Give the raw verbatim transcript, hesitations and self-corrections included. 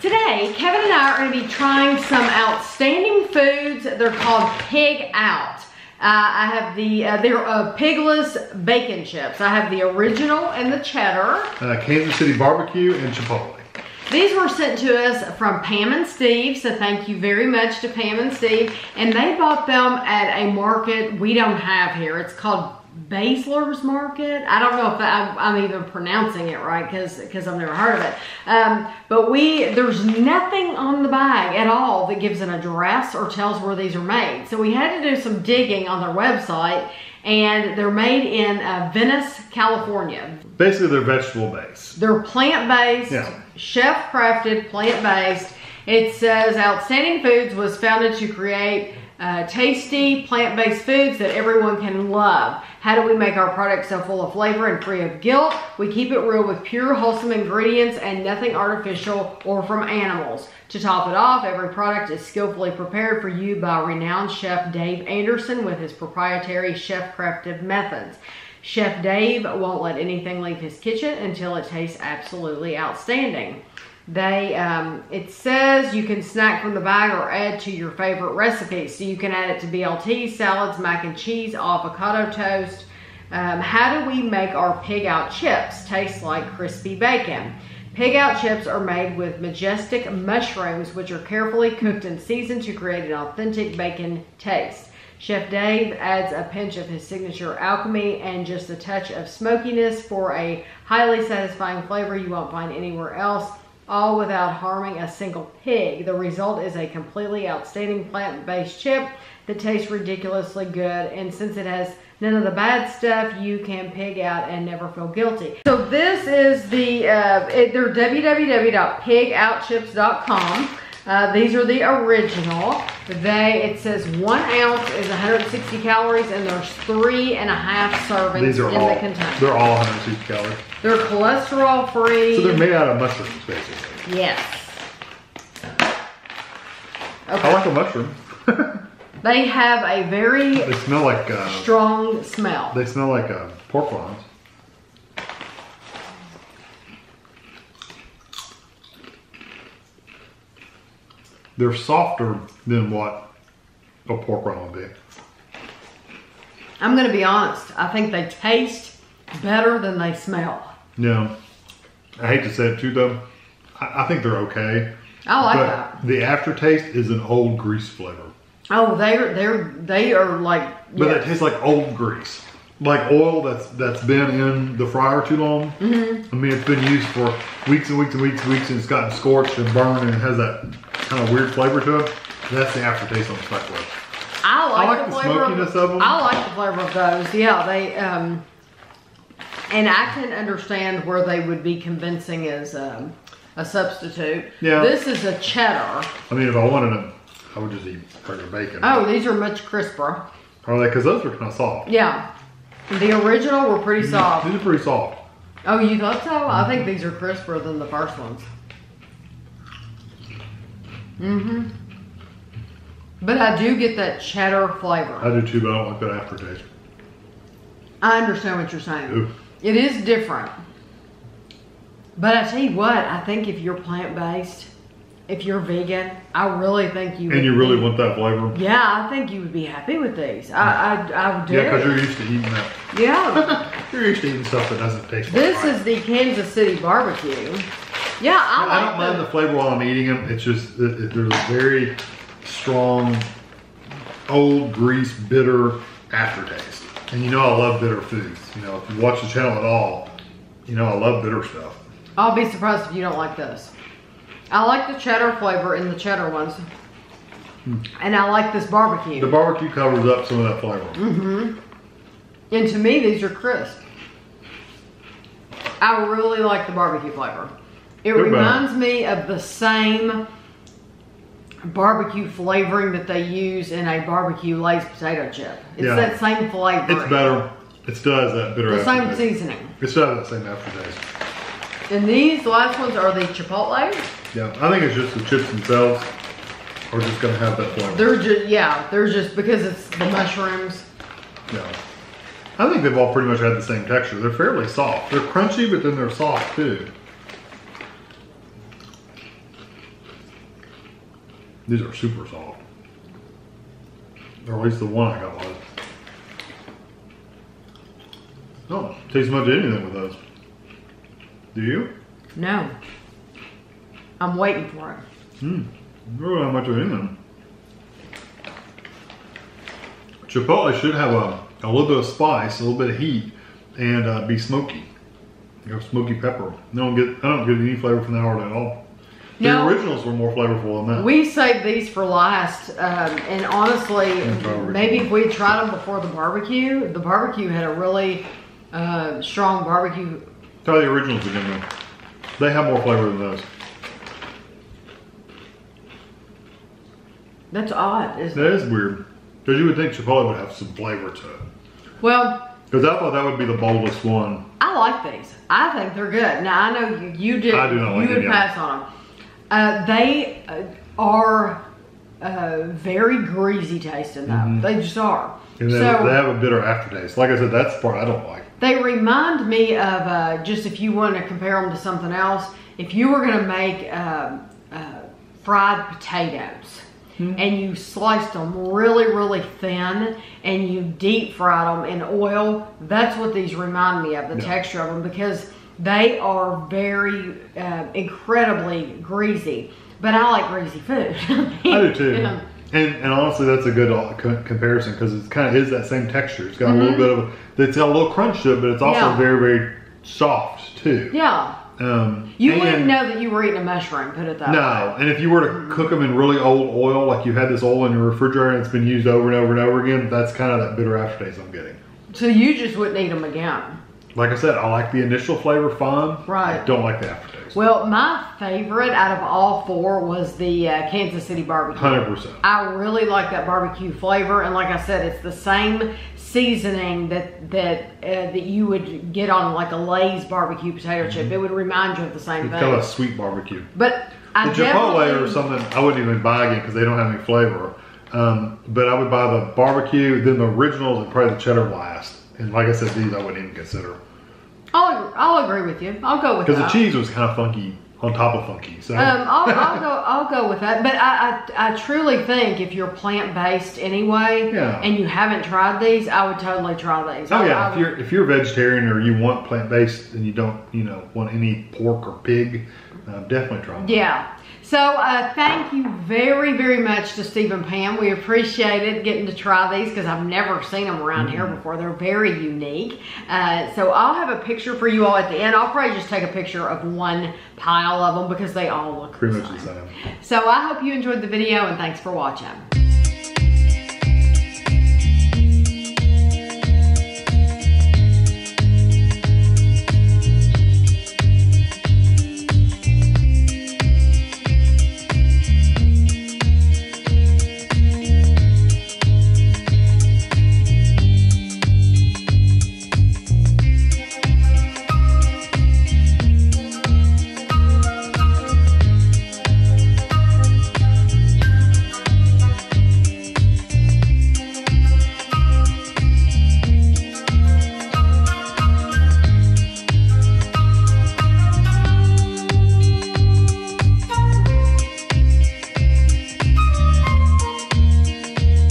Today, Kevin and I are going to be trying some Outstanding Foods. They're called Pig Out. Uh, I have the, uh, they're uh, pigless bacon chips. I have the original and the cheddar. Uh, Kansas City barbecue and Chipotle. These were sent to us from Pam and Steve, so thank you very much to Pam and Steve. And they bought them at a market we don't have here. It's called Baeslers Market. I don't know if I, I'm even pronouncing it right because because I've never heard of it. Um, but we there's nothing on the bag at all that gives an address or tells where these are made. So we had to do some digging on their website, and they're made in uh, Venice, California. Basically, they're vegetable based. They're plant based, yeah. Chef crafted, plant based. It says Outstanding Foods was founded to create Uh, tasty plant-based foods that everyone can love. How do we make our products so full of flavor and free of guilt? We keep it real with pure, wholesome ingredients and nothing artificial or from animals. To top it off, every product is skillfully prepared for you by renowned chef Dave Anderson with his proprietary chef-crafted methods. Chef Dave won't let anything leave his kitchen until it tastes absolutely outstanding. They, um, it says you can snack from the bag or add to your favorite recipes. So you can add it to B L T, salads, mac and cheese, avocado toast. Um, how do we make our Pig Out chips taste like crispy bacon? Pig Out chips are made with majestic mushrooms, which are carefully cooked and seasoned to create an authentic bacon taste. Chef Dave adds a pinch of his signature alchemy and just a touch of smokiness for a highly satisfying flavor you won't find anywhere else, all without harming a single pig. The result is a completely outstanding plant-based chip that tastes ridiculously good, and since it has none of the bad stuff, you can pig out and never feel guilty. So this is the, uh, it, they're w w w dot pig out chips dot com. Uh, these are the original. They, it says one ounce is one hundred sixty calories, and there's three and a half servings these are in all, the container. They're all one hundred sixty calories. They're cholesterol free. So they're made out of mushrooms, basically. Yes. Okay. I like a mushroom. They have a very they smell like uh, strong smell. They smell like uh, pork rinds. They're softer than what a pork rind would be. I'm gonna be honest. I think they taste better than they smell. Yeah. I hate to say it too though. I, I think they're okay. I like that. The aftertaste is an old grease flavor. Oh, they're they're they are like But yes. It tastes like old grease. Like oil that's that's been in the fryer too long. Mm-hmm. I mean, it's been used for weeks and weeks and weeks and weeks, and it's gotten scorched and burned, and it has that kind of weird flavor to it. That's the aftertaste on the back of it. I like, I like the, the flavor smokiness of, of them. I like the flavor of those. Yeah, they. Um, and I can understand where they would be convincing as um, a substitute. Yeah. This is a cheddar. I mean, if I wanted them, I would just eat regular bacon. Oh, these are much crisper. Are they? Because those were kind of soft. Yeah. The original were pretty soft. These are pretty soft. Oh, you thought so? Mm-hmm. I think these are crisper than the first ones. Mm-hmm. But I do get that cheddar flavor. I do too, but I don't like that aftertaste. I understand what you're saying. Ooh. It is different. But I tell you what, I think if you're plant-based, if you're vegan, I really think you would. And you really be, want that flavor? Yeah, I think you would be happy with these. I, I, I do. Yeah, because you're used to eating that. Yeah. You're used to eating stuff that doesn't taste like This right. is the Kansas City barbecue. Yeah, I like I don't them. mind the flavor while I'm eating them. It's just, it, it, there's a very strong, old grease, bitter aftertaste. And you know I love bitter foods. You know, if you watch the channel at all, you know I love bitter stuff. I'll be surprised if you don't like this. I like the cheddar flavor in the cheddar ones. Mm. And I like this barbecue. The barbecue covers up some of that flavor. Mm-hmm. And to me, these are crisp. I really like the barbecue flavor. It They're reminds better. me of the same barbecue flavoring that they use in a barbecue Lay's potato chip. It's yeah. that same flavor. It's better. It still has that bitter aftertaste. The same seasoning. It still has that same aftertaste. And these last ones are the Chipotle. Yeah, I think it's just the chips themselves are just going to have that flavor. They're just, yeah, they're just because it's the mushrooms. Yeah. I think they've all pretty much had the same texture. They're fairly soft. They're crunchy, but then they're soft too. These are super soft. Or at least the one I got was. No, tastes much of anything with those. Do you? No. I'm waiting for it. Hmm. Really not much of anything. Chipotle should have a, a little bit of spice, a little bit of heat, and uh, be smoky. You know, smoky pepper. You don't get, I don't get any flavor from that hard at all. The no, originals were more flavorful than that. We saved these for last, um, and honestly, and maybe if we tried them before the barbecue, the barbecue had a really uh, strong barbecue. Try the originals again, though. They have more flavor than those. That's odd, isn't it? That is weird. Because you would think Chipotle would have some flavor to it. Well, because I thought that would be the boldest one. I like these. I think they're good. Now I know you, you did. I do not like them. You would pass on them. Uh, they uh, are uh, very greasy tasting though. Mm-hmm. They just are. And so, they have a bitter aftertaste. Like I said, that's the part I don't like. They remind me of uh, just if you want to compare them to something else. If you were going to make uh, uh, fried potatoes. Mm-hmm. And you sliced them really, really thin and you deep fried them in oil. That's what these remind me of, the yeah. texture of them, because they are very, uh, incredibly greasy. But I like greasy food. I do too. Yeah. And, and honestly, that's a good uh, co comparison because it kind of is that same texture. It's got mm-hmm. a little bit of, a, it's got a little crunch to it, but it's also yeah. very, very soft too. Yeah. Um, you and, wouldn't know that you were eating a mushroom, put it that no, way. No, and if you were to mm-hmm. cook them in really old oil, like you had this oil in your refrigerator and it's been used over and over and over again, that's kind of that bitter aftertaste I'm getting. So you just wouldn't eat them again? Like I said, I like the initial flavor fine. Right. I don't like the aftertaste. Well, my favorite out of all four was the uh, Kansas City barbecue. one hundred percent. I really like that barbecue flavor, and like I said, it's the same seasoning that that uh, that you would get on like a Lay's barbecue potato chip. Mm-hmm. It would remind you of the same it's thing. It's kind of sweet barbecue. But I the Chipotle or something I wouldn't even buy again because they don't have any flavor. Um, but I would buy the barbecue, then the originals, and probably the cheddar last. And like I said, these I wouldn't even consider. I'll I'll agree with you. I'll go with that. Because the cheese was kind of funky on top of funky. So um, I'll, I'll go I'll go with that. But I I, I truly think if you're plant based anyway, yeah. and you haven't tried these, I would totally try these. Oh I, yeah, I if you're if you're vegetarian or you want plant based and you don't you know want any pork or pig, uh, definitely try them. Yeah. So uh, thank you very, very much to Steve and Pam. We appreciated getting to try these because I've never seen them around mm-hmm. here before. They're very unique. Uh, so I'll have a picture for you all at the end. I'll probably just take a picture of one pile of them because they all look pretty much the same. So I hope you enjoyed the video and thanks for watching.